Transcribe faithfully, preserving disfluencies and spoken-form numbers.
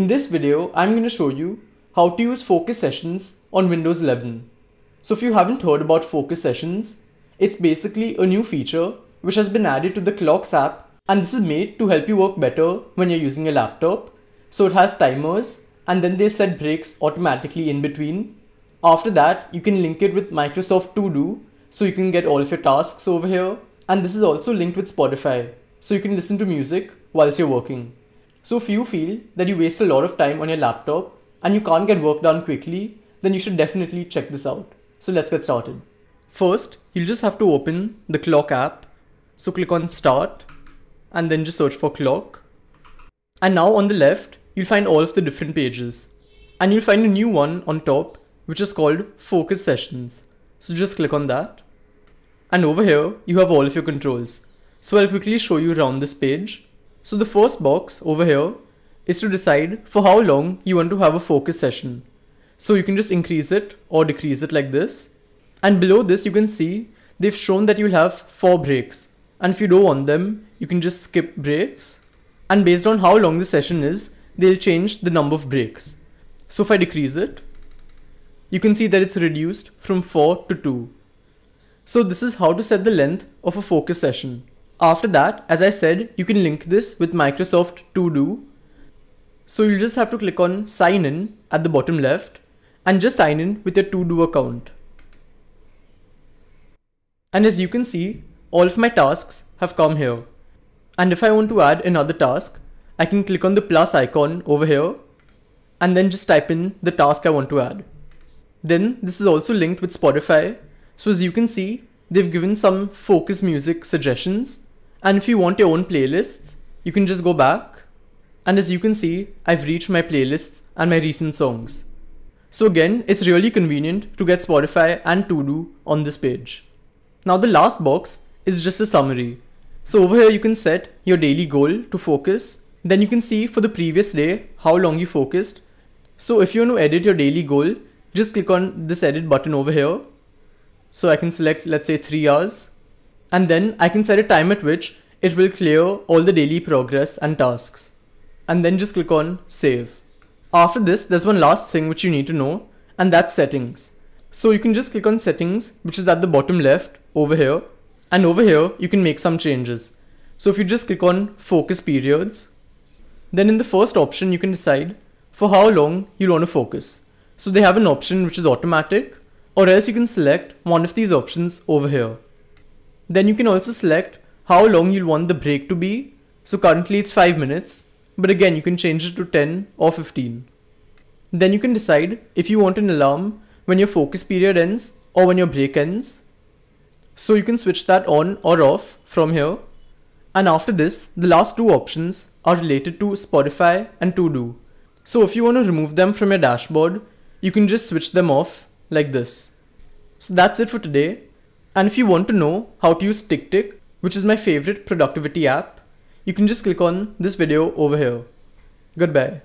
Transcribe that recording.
In this video, I'm going to show you how to use Focus Sessions on Windows eleven. So if you haven't heard about Focus Sessions, it's basically a new feature which has been added to the Clocks app, and this is made to help you work better when you're using a laptop. So it has timers, and then they set breaks automatically in between. After that, you can link it with Microsoft To Do, so you can get all of your tasks over here. And this is also linked with Spotify, so you can listen to music whilst you're working. So if you feel that you waste a lot of time on your laptop and you can't get work done quickly, then you should definitely check this out. So let's get started. First, you'll just have to open the Clock app. So click on Start and then just search for Clock. And now on the left, you'll find all of the different pages. And you'll find a new one on top, which is called Focus Sessions. So just click on that. And over here, you have all of your controls. So I'll quickly show you around this page. So the first box over here is to decide for how long you want to have a focus session. So you can just increase it or decrease it like this. And below this, you can see they've shown that you'll have four breaks. And if you don't want them, you can just skip breaks. And based on how long the session is, they'll change the number of breaks. So if I decrease it, you can see that it's reduced from four to two. So this is how to set the length of a focus session. After that, as I said, you can link this with Microsoft To Do. So you'll just have to click on Sign In at the bottom left and just sign in with your To Do account. And as you can see, all of my tasks have come here. And if I want to add another task, I can click on the plus icon over here and then just type in the task I want to add. Then this is also linked with Spotify. So as you can see, they've given some focus music suggestions. And if you want your own playlists, you can just go back. And as you can see, I've reached my playlists and my recent songs. So again, it's really convenient to get Spotify and To Do on this page. Now the last box is just a summary. So over here, you can set your daily goal to focus. Then you can see for the previous day, how long you focused. So if you want to edit your daily goal, just click on this edit button over here. So I can select, let's say, three hours. And then I can set a time at which it will clear all the daily progress and tasks. And then just click on Save. After this, there's one last thing which you need to know, and that's settings. So you can just click on Settings, which is at the bottom left over here. And over here, you can make some changes. So if you just click on Focus Periods, then in the first option, you can decide for how long you'll want to focus. So they have an option which is automatic, or else you can select one of these options over here. Then you can also select how long you'll want the break to be. So currently it's five minutes, but again you can change it to ten or fifteen. Then you can decide if you want an alarm when your focus period ends or when your break ends. So you can switch that on or off from here. And after this, the last two options are related to Spotify and To Do. So if you want to remove them from your dashboard, you can just switch them off like this. So that's it for today. And if you want to know how to use TickTick, which is my favorite productivity app, you can just click on this video over here. Goodbye.